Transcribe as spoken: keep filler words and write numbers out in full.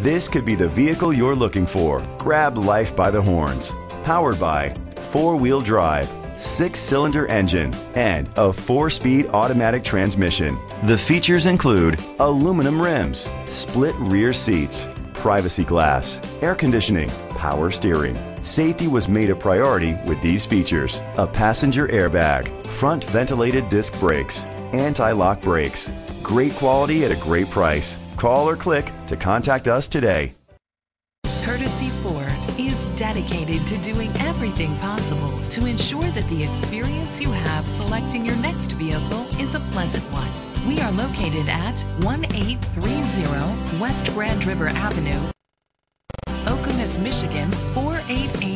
This could be the vehicle you're looking for. Grab life by the horns. Powered by four-wheel drive, six-cylinder engine, and a four-speed automatic transmission. The features include aluminum rims, split rear seats, privacy glass, air conditioning, power steering. Safety was made a priority with these features: a passenger airbag, front ventilated disc brakes, anti-lock brakes. Great quality at a great price. Call or click to contact us today. Courtesy Ford is dedicated to doing everything possible to ensure that the experience you have selecting your next vehicle is a pleasant one. We are located at one eight three zero West Grand River Avenue, Okemos, Michigan four eight eight.